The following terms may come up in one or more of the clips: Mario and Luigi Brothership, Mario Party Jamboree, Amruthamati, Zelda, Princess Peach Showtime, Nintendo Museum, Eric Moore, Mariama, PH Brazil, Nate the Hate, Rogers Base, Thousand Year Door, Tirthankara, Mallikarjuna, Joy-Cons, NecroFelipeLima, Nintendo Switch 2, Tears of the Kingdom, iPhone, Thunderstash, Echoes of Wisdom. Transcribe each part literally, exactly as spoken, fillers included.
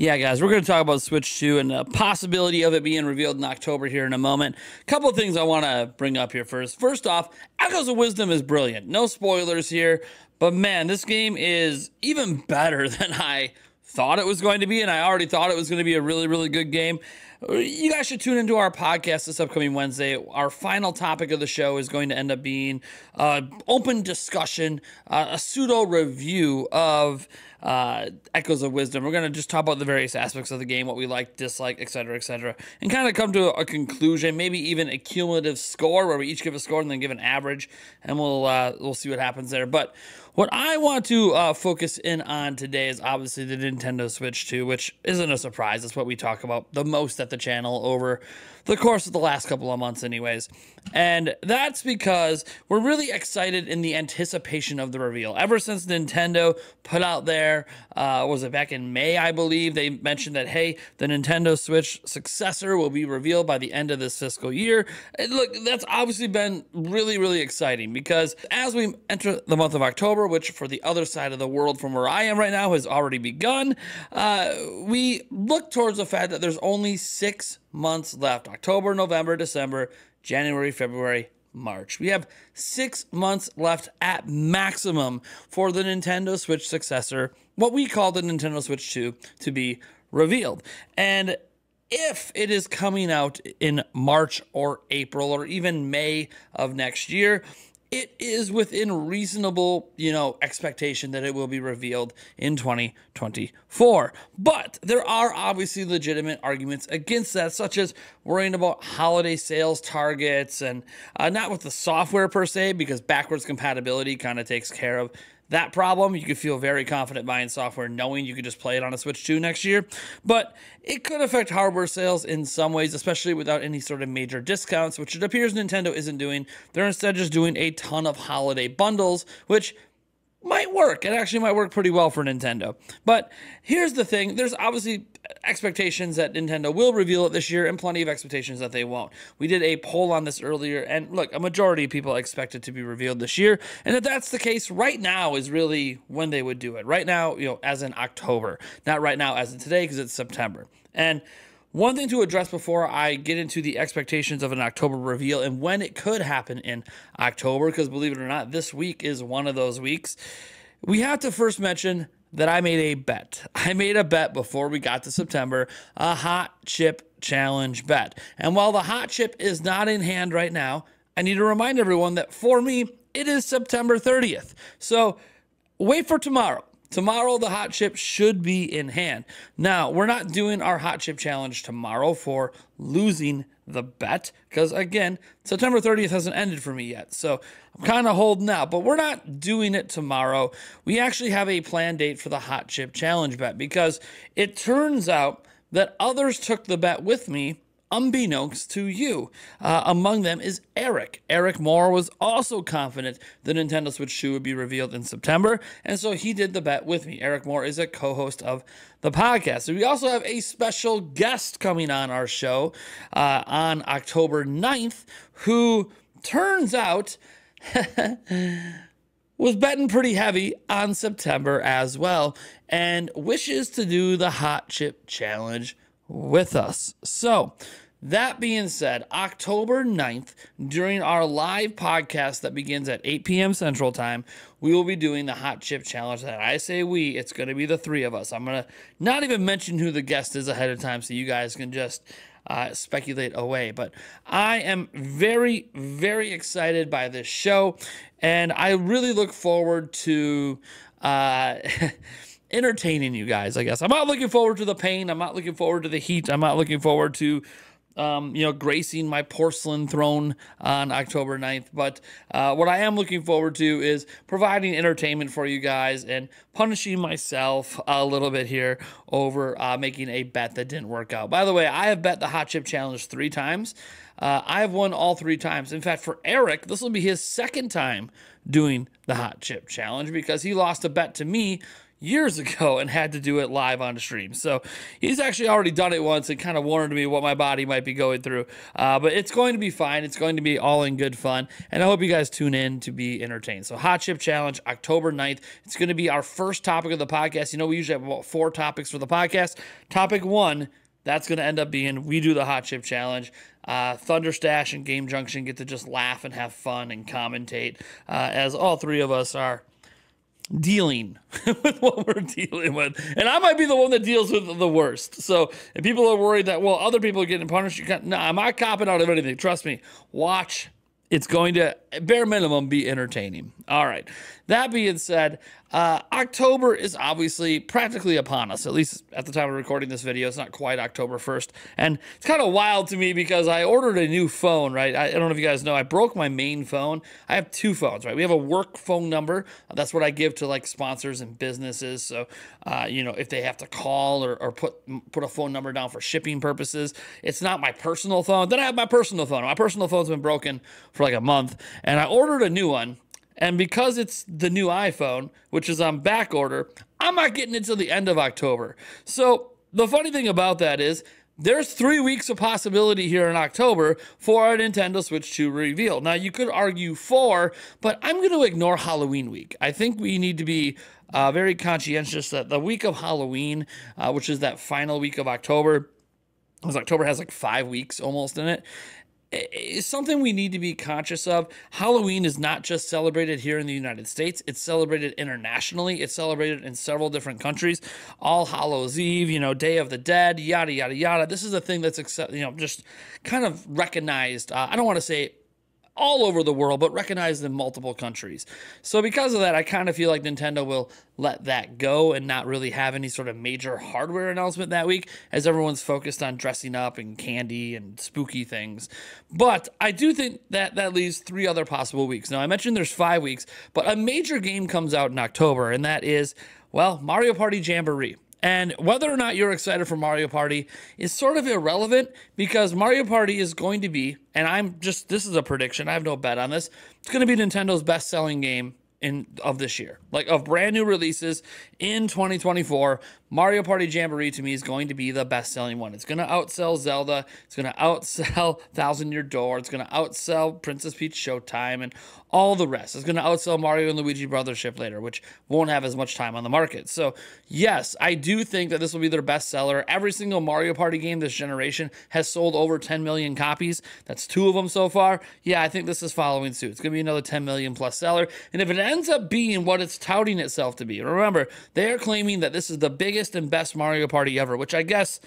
Yeah, guys, we're going to talk about Switch two and the possibility of it being revealed in October here in a moment. A couple of things I want to bring up here first. First off, Echoes of Wisdom is brilliant. No spoilers here, but man, this game is even better than I thought it was going to be, and I already thought it was going to be a really, really good game. You guys should tune into our podcast this upcoming Wednesday. Our final topic of the show is going to end up being uh, open discussion, uh, a pseudo review of uh, Echoes of Wisdom. We're going to just talk about the various aspects of the game, what we like, dislike, et cetera, et cetera, and kind of come to a conclusion, maybe even a cumulative score where we each give a score and then give an average, and we'll uh, we'll see what happens there. But what I want to uh, focus in on today is obviously the Nintendo Switch two, which isn't a surprise. That's what we talk about the most at the channel over the course of the last couple of months anyways. And that's because we're really excited in the anticipation of the reveal. Ever since Nintendo put out there, uh, was it back in May, I believe, they mentioned that, hey, the Nintendo Switch successor will be revealed by the end of this fiscal year. And look, that's obviously been really, really exciting because as we enter the month of October, which for the other side of the world from where I am right now has already begun, uh, we look towards the fact that there's only six months left. October, November, December, January, February, March. We have six months left at maximum for the Nintendo Switch successor, what we call the Nintendo Switch two, to be revealed. And if it is coming out in March or April or even May of next year, it is within reasonable, you know, expectation that it will be revealed in twenty twenty-four. But there are obviously legitimate arguments against that, such as worrying about holiday sales targets and uh, not with the software per se, because backwards compatibility kind of takes care of that problem. You could feel very confident buying software knowing you could just play it on a Switch two next year. But it could affect hardware sales in some ways, especially without any sort of major discounts, which it appears Nintendo isn't doing. They're instead just doing a ton of holiday bundles, which might work. It actually might work pretty well for Nintendo. But here's the thing. There's obviously expectations that Nintendo will reveal it this year and plenty of expectations that they won't. We did a poll on this earlier, and look, a majority of people expect it to be revealed this year, and if that's the case, right now is really when they would do it. Right now, you know, as in October, not right now as in today because it's September. And one thing to address before I get into the expectations of an October reveal and when it could happen in October, because believe it or not, this week is one of those weeks, we have to first mention that I made a bet. I made a bet before we got to September, a hot chip challenge bet. And while the hot chip is not in hand right now, I need to remind everyone that for me, it is September thirtieth. So wait for tomorrow. Tomorrow, the hot chip should be in hand. Now, we're not doing our hot chip challenge tomorrow for losing the bet, because again, September thirtieth hasn't ended for me yet, so I'm kind of holding out, but we're not doing it tomorrow. We actually have a planned date for the hot chip challenge bet, because it turns out that others took the bet with me unbeknownst to you. Uh, among them is Eric. Eric Moore was also confident the Nintendo Switch two would be revealed in September, and so he did the bet with me. Eric Moore is a co-host of the podcast. So we also have a special guest coming on our show uh, on October ninth, who turns out was betting pretty heavy on September as well, and wishes to do the Hot Chip Challenge with us. So that being said, October ninth, during our live podcast that begins at eight p m Central Time, we will be doing the Hot Chip Challenge. And I say we, it's going to be the three of us. I'm going to not even mention who the guest is ahead of time so you guys can just uh, speculate away. But I am very, very excited by this show. And I really look forward to uh, entertaining you guys, I guess. I'm not looking forward to the pain. I'm not looking forward to the heat. I'm not looking forward to Um, you know, gracing my porcelain throne on October ninth. But uh, what I am looking forward to is providing entertainment for you guys and punishing myself a little bit here over uh, making a bet that didn't work out. By the way, I have bet the Hot Chip Challenge three times. Uh, I have won all three times. In fact, for Eric, this will be his second time doing the Hot Chip Challenge because he lost a bet to me years ago and had to do it live on the stream. So he's actually already done it once and kind of warned me what my body might be going through. Uh, but it's going to be fine. It's going to be all in good fun. And I hope you guys tune in to be entertained. So Hot Chip Challenge, October ninth. It's going to be our first topic of the podcast. You know, we usually have about four topics for the podcast. Topic one, that's going to end up being we do the Hot Chip Challenge. Uh, Thunderstash and Game Junction get to just laugh and have fun and commentate uh, as all three of us are dealing with what we're dealing with. And I might be the one that deals with the worst. So if people are worried that, well, other people are getting punished, you can't, no, I'm not copping out of anything. Trust me. Watch. It's going to, at bare minimum, be entertaining. All right. That being said, uh, October is obviously practically upon us, at least at the time of recording this video. It's not quite October first. And it's kind of wild to me because I ordered a new phone, right? I, I don't know if you guys know. I broke my main phone. I have two phones, right? We have a work phone number. That's what I give to, like, sponsors and businesses. So, uh, you know, if they have to call or, or put, put a phone number down for shipping purposes, it's not my personal phone. Then I have my personal phone. My personal phone's been broken for like a month, and I ordered a new one, and because it's the new iPhone, which is on back order, I'm not getting it till the end of October. So the funny thing about that is there's three weeks of possibility here in October for a Nintendo Switch two reveal. Now, you could argue four, but I'm going to ignore Halloween week. I think we need to be uh, very conscientious that the week of Halloween, uh, which is that final week of October, because October has like five weeks almost in it, it's something we need to be conscious of. Halloween is not just celebrated here in the United States. It's celebrated internationally. It's celebrated in several different countries. All Hallows Eve, you know, Day of the Dead, yada, yada, yada. This is a thing that's, you know, just kind of recognized. Uh, I don't want to say all over the world, but recognized in multiple countries. So because of that, I kind of feel like Nintendo will let that go and not really have any sort of major hardware announcement that week, as everyone's focused on dressing up and candy and spooky things. But I do think that that leaves three other possible weeks. Now, I mentioned there's five weeks, but a major game comes out in October, and that is, well, Mario Party Jamboree. And whether or not you're excited for Mario Party is sort of irrelevant, because Mario Party is going to be, and I'm just, this is a prediction, I have no bet on this, it's going to be Nintendo's best-selling game in of this year. Like, of brand new releases in twenty twenty-four, Mario Party Jamboree to me is going to be the best-selling one. It's going to outsell Zelda, it's going to outsell Thousand Year Door, it's going to outsell Princess Peach Showtime, and all the rest. It's going to outsell Mario and Luigi Brothership later, which won't have as much time on the market. So, yes, I do think that this will be their bestseller. Every single Mario Party game this generation has sold over ten million copies. That's two of them so far. Yeah, I think this is following suit. It's going to be another ten million plus seller. And if it ends up being what it's touting itself to be, remember, they are claiming that this is the biggest and best Mario Party ever, which I guess,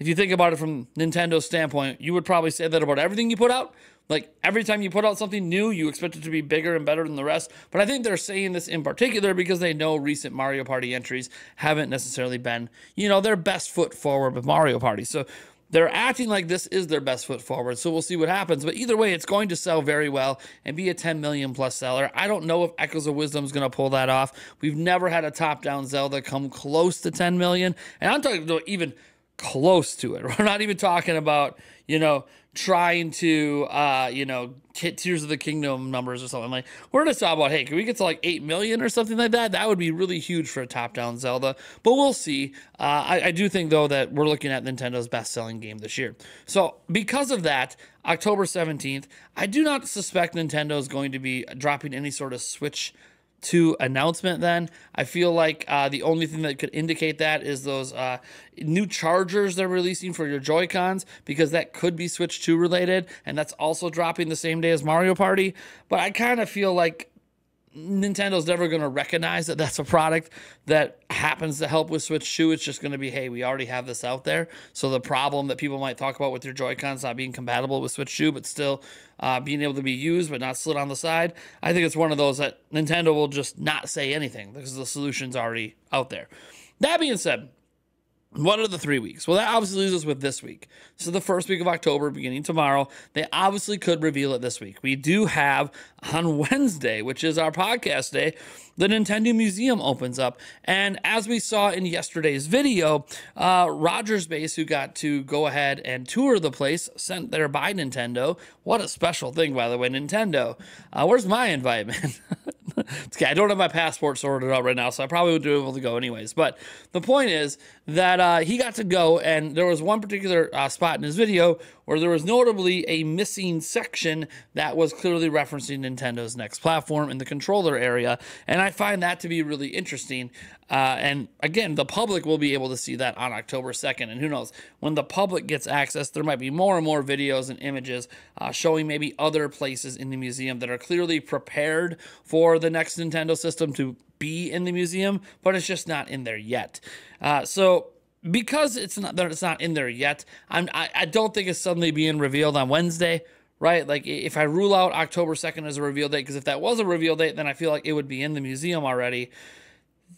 if you think about it from Nintendo's standpoint, you would probably say that about everything you put out. Like, every time you put out something new, you expect it to be bigger and better than the rest. But I think they're saying this in particular because they know recent Mario Party entries haven't necessarily been, you know, their best foot forward with Mario Party. So they're acting like this is their best foot forward. So we'll see what happens. But either way, it's going to sell very well and be a ten million plus seller. I don't know if Echoes of Wisdom is going to pull that off. We've never had a top-down Zelda come close to ten million. And I'm talking about even close to it. We're not even talking about, you know, trying to, uh, you know, hit Tears of the Kingdom numbers or something. Like, we're just talking about, hey, can we get to like eight million or something like that? That would be really huge for a top-down Zelda, but we'll see. Uh, I, I do think, though, that we're looking at Nintendo's best-selling game this year. So because of that, October seventeenth, I do not suspect Nintendo is going to be dropping any sort of Switch to announcement then. I feel like uh, the only thing that could indicate that is those uh, new chargers they're releasing for your Joy-Cons, because that could be Switch two related, and that's also dropping the same day as Mario Party. But I kind of feel like Nintendo's never going to recognize that that's a product that happens to help with Switch two. It's just going to be, hey, we already have this out there. So the problem that people might talk about with your Joy-Cons not being compatible with Switch two, but still uh, being able to be used but not slid on the side, I think it's one of those that Nintendo will just not say anything because the solution's already out there. That being said, what are the three weeks? Well, that obviously leaves us with this week. So the first week of October, beginning tomorrow, they obviously could reveal it this week. We do have on Wednesday, which is our podcast day, the Nintendo Museum opens up. And as we saw in yesterday's video, uh, Rogers Base, who got to go ahead and tour the place, sent there by Nintendo. What a special thing, by the way, Nintendo. Uh, where's my invite, man? It's okay. I don't have my passport sorted out right now, so I probably would be able to go anyways. But the point is that uh, he got to go, and there was one particular uh, spot in his video where there was notably a missing section that was clearly referencing Nintendo's next platform in the controller area, and I find that to be really interesting. Uh, and again, the public will be able to see that on October second, and who knows, when the public gets access, there might be more and more videos and images uh, showing maybe other places in the museum that are clearly prepared for the next Nintendo system to be in the museum, but it's just not in there yet. Uh, so because it's not there, it's not in there yet, I'm, I, I don't think it's suddenly being revealed on Wednesday, right? Like, if I rule out October second as a reveal date, because if that was a reveal date, then I feel like it would be in the museum already.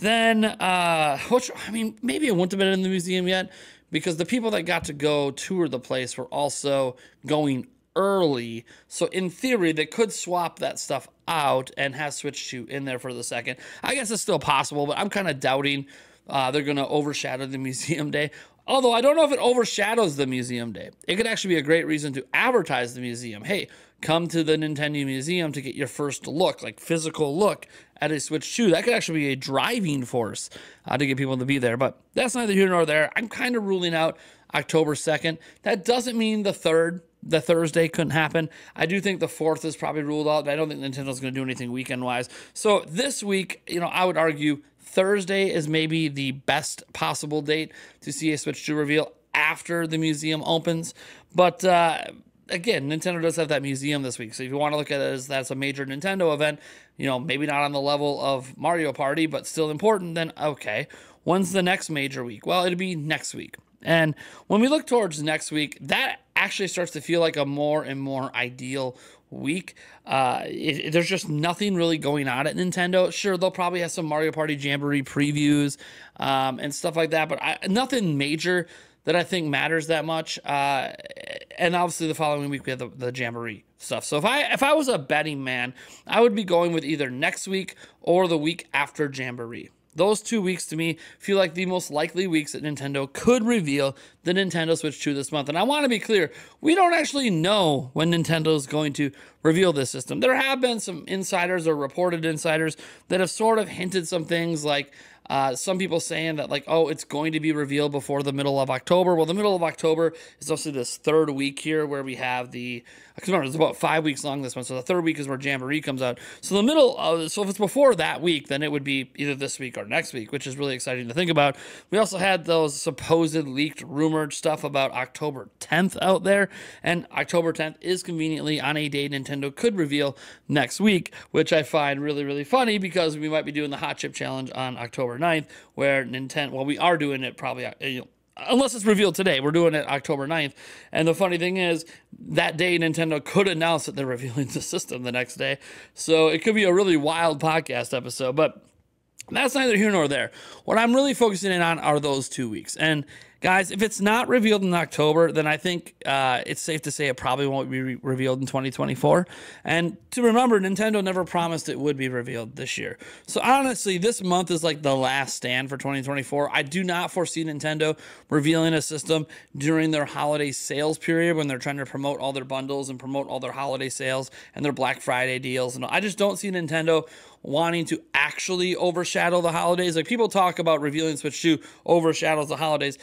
Then, uh, which, I mean, maybe it wouldn't have been in the museum yet, because the people that got to go tour the place were also going early. So in theory, they could swap that stuff out and have Switch two in there for the second. I guess it's still possible, but I'm kind of doubting uh, they're going to overshadow the museum day. Although I don't know if it overshadows the museum day. It could actually be a great reason to advertise the museum. Hey, come to the Nintendo Museum to get your first look, like physical look at a Switch two. That could actually be a driving force uh, to get people to be there. But that's neither here nor there. I'm kind of ruling out October second. That doesn't mean the third. The Thursday couldn't happen. I do think the fourth is probably ruled out. I don't think Nintendo's going to do anything weekend-wise. So this week, you know, I would argue Thursday is maybe the best possible date to see a Switch two reveal after the museum opens. But uh, again, Nintendo does have that museum this week. So if you want to look at it as that's a major Nintendo event, you know, maybe not on the level of Mario Party, but still important, then okay. When's the next major week? Well, it'll be next week. And when we look towards next week, that actually starts to feel like a more and more ideal week. Uh, it, it, there's just nothing really going on at Nintendo. Sure, they'll probably have some Mario Party Jamboree previews um, and stuff like that, but I, nothing major that I think matters that much. Uh, and obviously the following week we have the, the Jamboree stuff. So if I, if I was a betting man, I would be going with either next week or the week after Jamboree. Those two weeks, to me, feel like the most likely weeks that Nintendo could reveal the Nintendo Switch two this month. And I want to be clear, we don't actually know when Nintendo is going to reveal this system. There have been some insiders or reported insiders that have sort of hinted some things, like uh, some people saying that, like, oh, it's going to be revealed before the middle of October. Well, the middle of October is also this third week here where we have the, because remember, it's about five weeks long this one, so the third week is where Jamboree comes out. So the middle, of, so if it's before that week, then it would be either this week or next week, which is really exciting to think about. We also had those supposed leaked rumored stuff about October tenth out there, and October tenth is conveniently on a day Nintendo could reveal next week, which I find really, really funny because we might be doing the Hot Chip Challenge on October ninth, where Nintendo, well, we are doing it probably, you know, unless it's revealed today, we're doing it October ninth. And the funny thing is, that day Nintendo could announce that they're revealing the system the next day. So it could be a really wild podcast episode, but that's neither here nor there. What I'm really focusing in on are those two weeks. And guys, if it's not revealed in October, then I think uh, it's safe to say it probably won't be re revealed in twenty twenty-four. And to remember, Nintendo never promised it would be revealed this year. So honestly, this month is like the last stand for twenty twenty-four. I do not foresee Nintendo revealing a system during their holiday sales period when they're trying to promote all their bundles and promote all their holiday sales and their Black Friday deals. And I just don't see Nintendo wanting to actually overshadow the holidays. Like, people talk about revealing Switch two overshadows the holidays.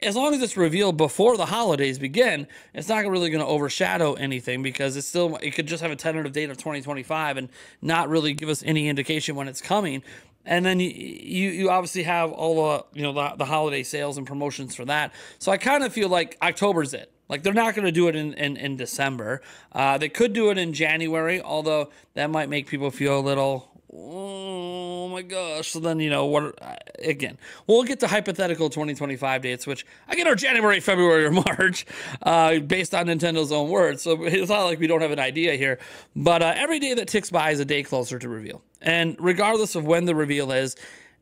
As long as it's revealed before the holidays begin, it's not really going to overshadow anything, because it's still, it could just have a tentative date of twenty twenty-five and not really give us any indication when it's coming. And then you, you, you obviously have all the, you know, the, the holiday sales and promotions for that. So I kind of feel like October's it. Like, they're not going to do it in, in, in December. Uh, they could do it in January, although that might make people feel a little, oh my gosh. So then, you know, what? Again, we'll get to hypothetical twenty twenty-five dates, which again are January, February, or March, uh, based on Nintendo's own words. So it's not like we don't have an idea here. But uh, every day that ticks by is a day closer to reveal. And regardless of when the reveal is,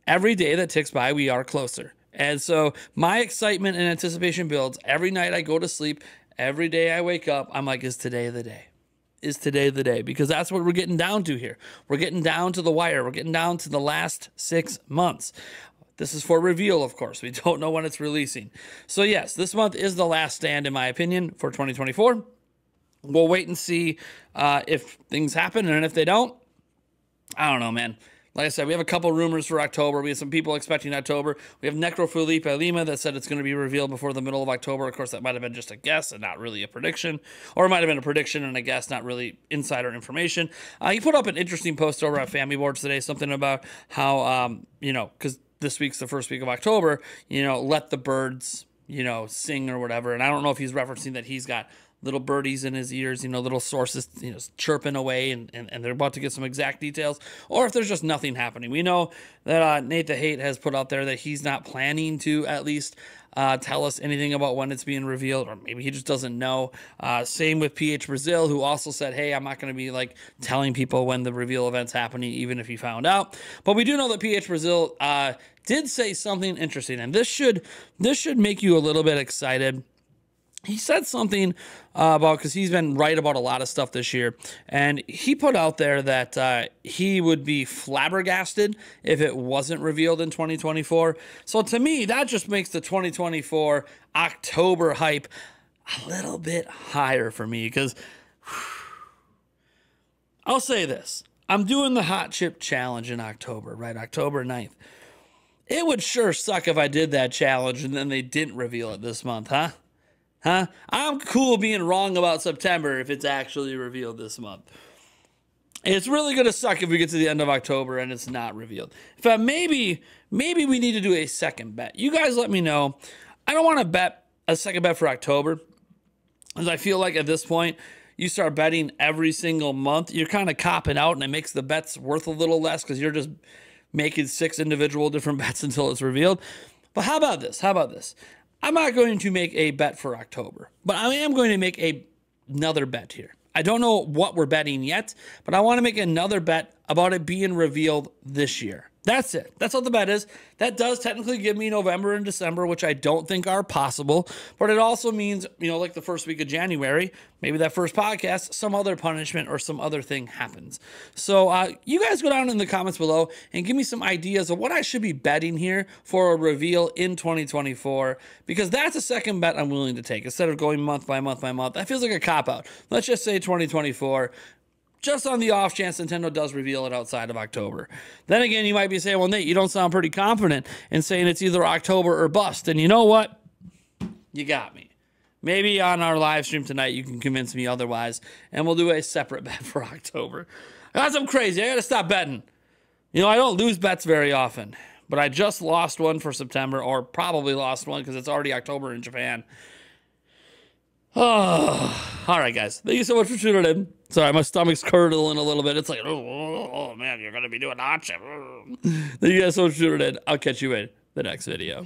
every day that ticks by, we are closer. And so my excitement and anticipation builds. Every night I go to sleep, every day I wake up, I'm like, is today the day? Is today the day? Because that's what we're getting down to here. We're getting down to the wire. We're getting down to the last six months. This is for reveal, of course. We don't know when it's releasing. So yes, this month is the last stand, in my opinion, for twenty twenty-four. We'll wait and see uh, if things happen, and if they don't, I don't know, man. Like I said, we have a couple rumors for October. We have some people expecting October. We have NecroFelipeLima that said it's going to be revealed before the middle of October. Of course, that might have been just a guess and not really a prediction. Or it might have been a prediction and a guess, not really insider information. Uh, he put up an interesting post over at Family Boards today, something about how, um, you know, because this week's the first week of October, you know, let the birds, you know, sing or whatever. And I don't know if he's referencing that he's got little birdies in his ears, you know, little sources, you know, chirping away, and, and, and they're about to get some exact details, or if there's just nothing happening. We know that uh, Nate the Hate has put out there that he's not planning to at least uh, tell us anything about when it's being revealed, or maybe he just doesn't know. Uh, same with P H Brazil, who also said, hey, I'm not going to be, like, telling people when the reveal event's happening, even if he found out. But we do know that P H Brazil uh, did say something interesting, and this should, this should make you a little bit excited. He said something uh, about, because he's been right about a lot of stuff this year, and he put out there that uh, he would be flabbergasted if it wasn't revealed in twenty twenty-four. So to me, that just makes the twenty twenty-four October hype a little bit higher for me, because I'll say this. I'm doing the Hot Chip Challenge in October, right? October ninth. It would sure suck if I did that challenge and then they didn't reveal it this month, huh? Huh? I'm cool being wrong about September if it's actually revealed this month. It's really going to suck if we get to the end of October and it's not revealed. In fact, maybe, maybe we need to do a second bet. You guys let me know. I don't want to bet a second bet for October, because I feel like at this point, you start betting every single month, you're kind of copping out, and it makes the bets worth a little less because you're just making six individual different bets until it's revealed. But how about this? How about this? I'm not going to make a bet for October, but I am going to make a, another bet here. I don't know what we're betting yet, but I want to make another bet about it being revealed this year. That's it. That's what the bet is. That does technically give me November and December, which I don't think are possible, but it also means, you know, like the first week of January, maybe that first podcast, some other punishment or some other thing happens. So uh, you guys go down in the comments below and give me some ideas of what I should be betting here for a reveal in twenty twenty-four, because that's a second bet I'm willing to take instead of going month by month by month. That feels like a cop-out. Let's just say twenty twenty-four. Just on the off chance Nintendo does reveal it outside of October. Then again, you might be saying, well, Nate, you don't sound pretty confident in saying it's either October or bust. And you know what? You got me. Maybe on our live stream tonight, you can convince me otherwise, and we'll do a separate bet for October. That's I'm crazy. I got to stop betting. You know, I don't lose bets very often, but I just lost one for September, or probably lost one because it's already October in Japan. Oh, all right, guys. Thank you so much for tuning in. Sorry, my stomach's curdling a little bit. It's like, oh, oh, oh man, you're going to be doing hot chip. Thank you guys so much for tuning in. I'll catch you in the next video.